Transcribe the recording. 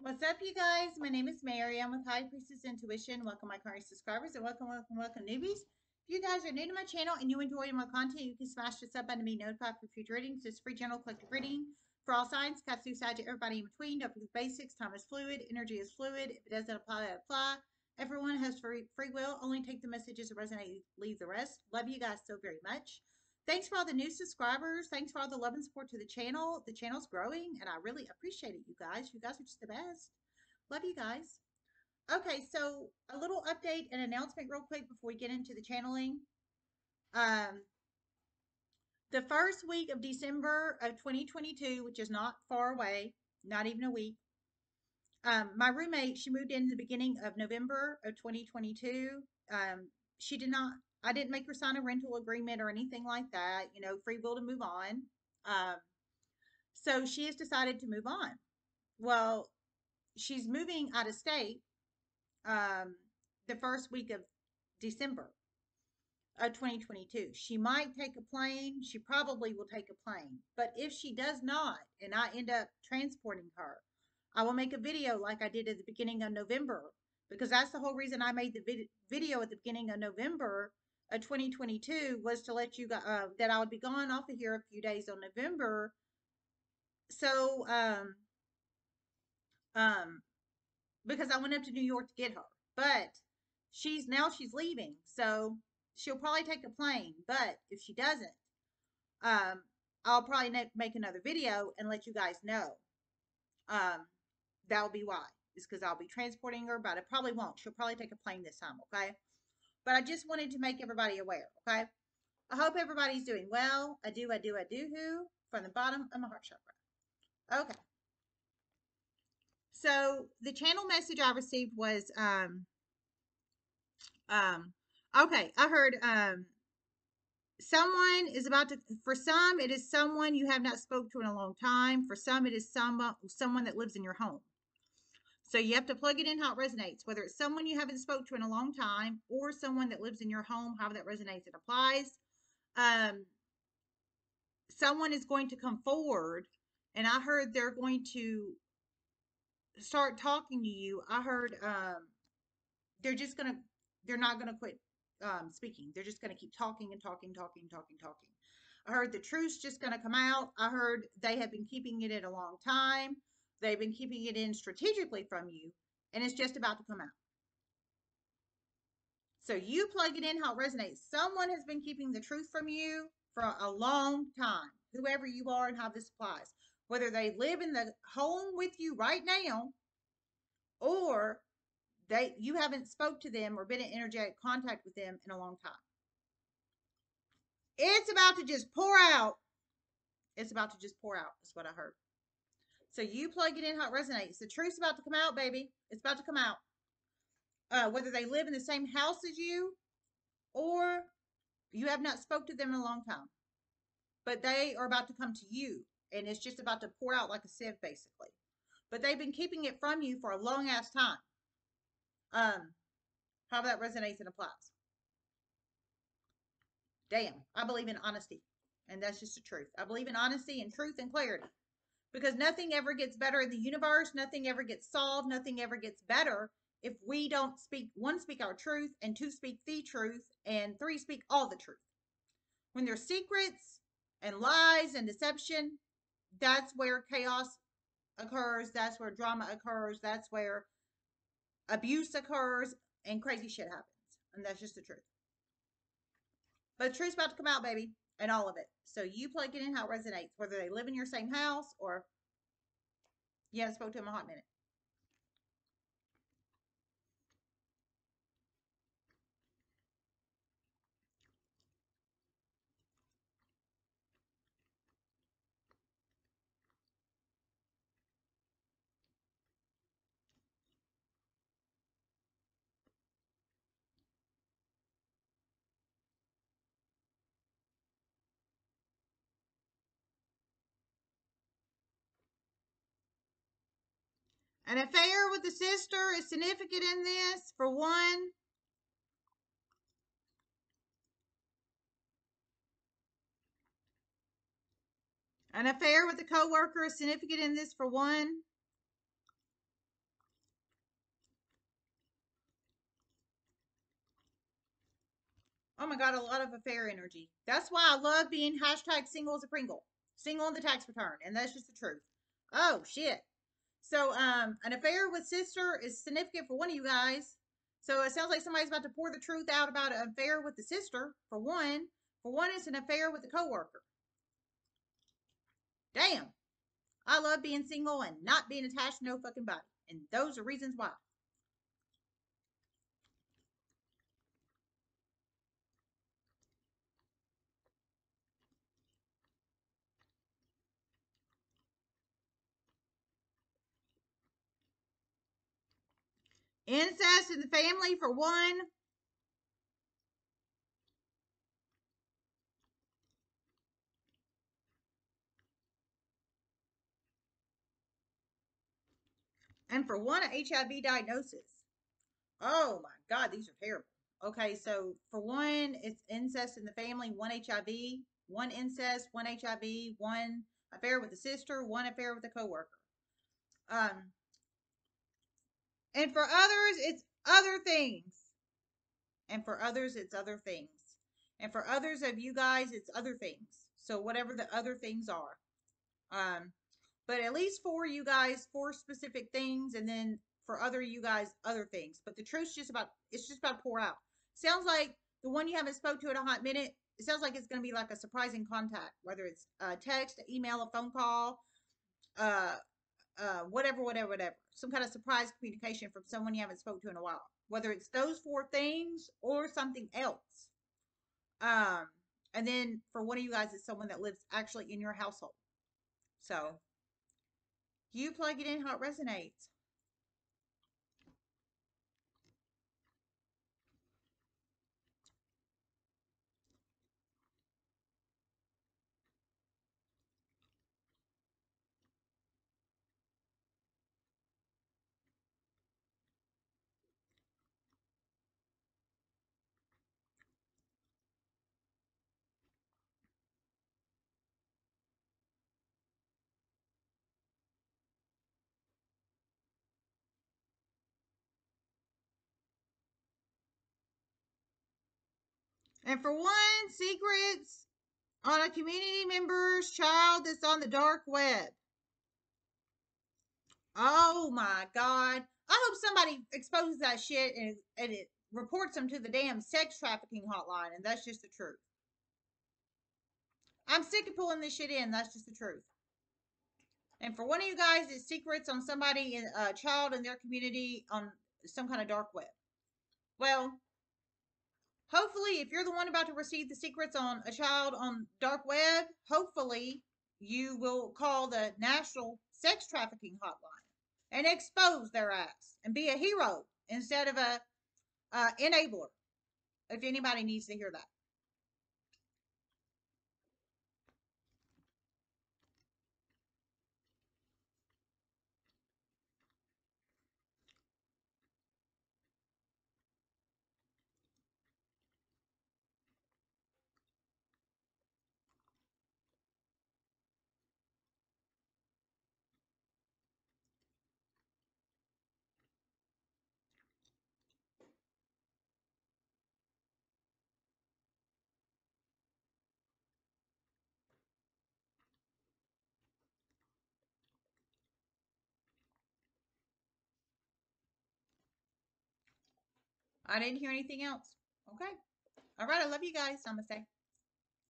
What's up, you guys? My name is Mary. I'm with High Priestess Intuition. Welcome, my current subscribers, and welcome, newbies. If you guys are new to my channel and you enjoy my content, you can smash the sub button and be notified for future readings. This free general collective reading for all signs, Katsu, Sagittarius, everybody in between. Don't forget the basics. Time is fluid. Energy is fluid. If it doesn't apply, that apply. Everyone has free will. Only take the messages that resonate. Leave the rest. Love you guys so very much. Thanks for all the new subscribers. Thanks for all the love and support to the channel. The channel's growing, and I really appreciate it, you guys. You guys are just the best. Love you guys. Okay, so a little update and announcement real quick before we get into the channeling. The first week of December of 2022, which is not far away, not even a week, my roommate, she moved in the beginning of November of 2022. I didn't make her sign a rental agreement or anything like that, you know, free will to move on. So she has decided to move on. Well, she's moving out of state the first week of December of 2022. She might take a plane. She probably will take a plane. But if she does not, and I end up transporting her, I will make a video like I did at the beginning of November, because that's the whole reason I made the video at the beginning of November of 2022, was to let you guys that I would be gone off of here a few days on November. So, because I went up to New York to get her, but she's leaving, so she'll probably take a plane. But if she doesn't, I'll probably make another video and let you guys know. That'll be why. It's because I'll be transporting her, but I probably won't. She'll probably take a plane this time, okay? But I just wanted to make everybody aware, okay? I hope everybody's doing well. I do from the bottom of my heart chakra. Okay. So the channel message I received was, okay, I heard, someone is about to, for some, it is someone you have not spoke to in a long time. For some, it is someone that lives in your home. So you have to plug it in how it resonates, whether it's someone you haven't spoke to in a long time or someone that lives in your home, how that resonates and applies. Someone is going to come forward, and I heard they're going to start talking to you. I heard they're not going to quit speaking. They're just going to keep talking and talking. I heard the truth's just going to come out. I heard they have been keeping it in a long time. They've been keeping it in strategically from you, and it's just about to come out. So you plug it in how it resonates. Someone has been keeping the truth from you for a long time, whoever you are and how this applies. Whether they live in the home with you right now, or you haven't spoke to them or been in energetic contact with them in a long time. It's about to just pour out. It's about to just pour out is what I heard. So you plug it in how it resonates. The truth's about to come out, baby. It's about to come out. Whether they live in the same house as you or you have not spoke to them in a long time. But they are about to come to you. And it's just about to pour out like a sieve, basically. But they've been keeping it from you for a long ass time. How that resonates and applies. Damn, I believe in honesty. And that's just the truth. I believe in honesty and truth and clarity. Because nothing ever gets better in the universe. Nothing ever gets solved. Nothing ever gets better if we don't speak, one, speak our truth, and two, speak the truth, and three, speak all the truth. When there's secrets and lies and deception, that's where chaos occurs. That's where drama occurs. That's where abuse occurs and crazy shit happens. And that's just the truth. But the truth's about to come out, baby. And all of it. So you plug it in how it resonates, whether they live in your same house or you haven't spoke to them in a hot minute. An affair with the sister is significant in this, for one. An affair with a coworker is significant in this, for one. Oh my God, a lot of affair energy. That's why I love being hashtag single as a Pringle. Single on the tax return. And that's just the truth. Oh, shit. So, an affair with sister is significant for one of you guys. So, it sounds like somebody's about to pour the truth out about an affair with the sister, for one. For one, it's an affair with a coworker. Damn. I love being single and not being attached to no fucking body. And those are reasons why. Incest in the family for one. And for one, an HIV diagnosis. Oh my God, these are terrible. Okay, so for one, it's incest in the family, one HIV, one incest, one HIV, one affair with a sister, one affair with a coworker. And for others, it's other things. And for others, it's other things. And for others of you guys, it's other things. So whatever the other things are. But at least for you guys, four specific things. And then for other you guys, other things. But the truth's just about, it's just about to pour out. Sounds like the one you haven't spoke to in a hot minute, it sounds like it's going to be like a surprising contact. Whether it's a text, an email, a phone call, whatever. Some kind of surprise communication from someone you haven't spoke to in a while. Whether it's those four things or something else. And then for one of you guys, it's someone that lives actually in your household. So you plug it in how it resonates. And for one, secrets on a community member's child that's on the dark web. Oh my God. I hope somebody exposes that shit and it reports them to the damn sex trafficking hotline. And that's just the truth. I'm sick of pulling this shit in. That's just the truth. And for one of you guys, it's secrets on somebody, a child in their community on some kind of dark web. Well, hopefully, if you're the one about to receive the secrets on a child on dark web, hopefully you will call the National Sex Trafficking Hotline and expose their ass and be a hero instead of a enabler, if anybody needs to hear that. I didn't hear anything else. Okay. All right. I love you guys. Namaste.